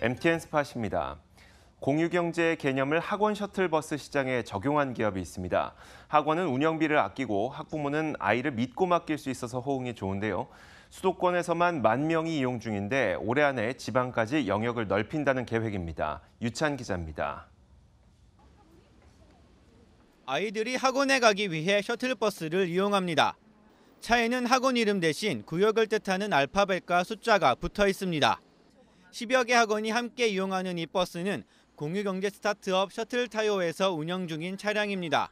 MTN 스팟입니다. 공유경제 개념을 학원 셔틀버스 시장에 적용한 기업이 있습니다. 학원은 운영비를 아끼고 학부모는 아이를 믿고 맡길 수 있어서 호응이 좋은데요. 수도권에서만 10,000명이 이용 중인데 올해 안에 지방까지 영역을 넓힌다는 계획입니다. 유찬 기자입니다. 아이들이 학원에 가기 위해 셔틀버스를 이용합니다. 차에는 학원 이름 대신 구역을 뜻하는 알파벳과 숫자가 붙어 있습니다. 10여 개 학원이 함께 이용하는 이 버스는 공유경제 스타트업 셔틀타요에서 운영 중인 차량입니다.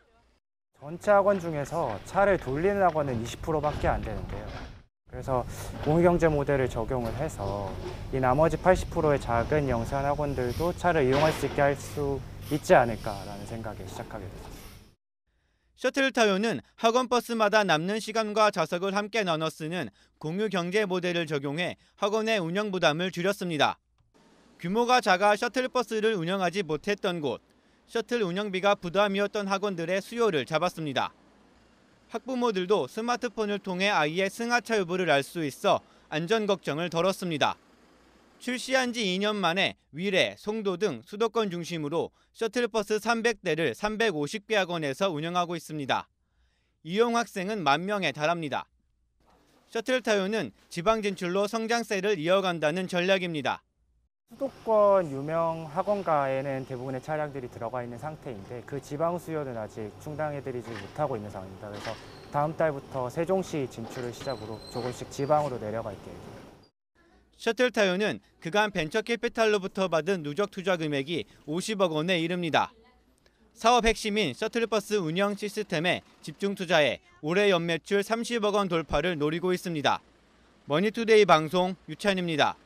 전체 학원 중에서 차를 돌리는 학원은 20%밖에 안 되는데요. 그래서 공유경제 모델을 적용을 해서 이 나머지 80%의 작은 영세한 학원들도 차를 이용할 수 있게 할 수 있지 않을까라는 생각에 시작하게 됐습니다. 셔틀타요는 학원버스마다 남는 시간과 좌석을 함께 나눠 쓰는 공유경제 모델을 적용해 학원의 운영 부담을 줄였습니다. 규모가 작아 셔틀버스를 운영하지 못했던 곳, 셔틀 운영비가 부담이었던 학원들의 수요를 잡았습니다. 학부모들도 스마트폰을 통해 아이의 승하차 여부를 알 수 있어 안전 걱정을 덜었습니다. 출시한 지 2년 만에 위례, 송도 등 수도권 중심으로 셔틀버스 300대를 350개 학원에서 운영하고 있습니다. 이용 학생은 10,000명에 달합니다. 셔틀타요는 지방 진출로 성장세를 이어간다는 전략입니다. 수도권 유명 학원가에는 대부분의 차량들이 들어가 있는 상태인데 그 지방 수요는 아직 충당해드리지 못하고 있는 상황입니다. 그래서 다음 달부터 세종시 진출을 시작으로 조금씩 지방으로 내려갈 계획입니다. 셔틀타요는 그간 벤처캐피탈로부터 받은 누적 투자 금액이 50억 원에 이릅니다. 사업 핵심인 셔틀버스 운영 시스템에 집중 투자해 올해 연매출 30억 원 돌파를 노리고 있습니다. 머니투데이방송 유찬입니다.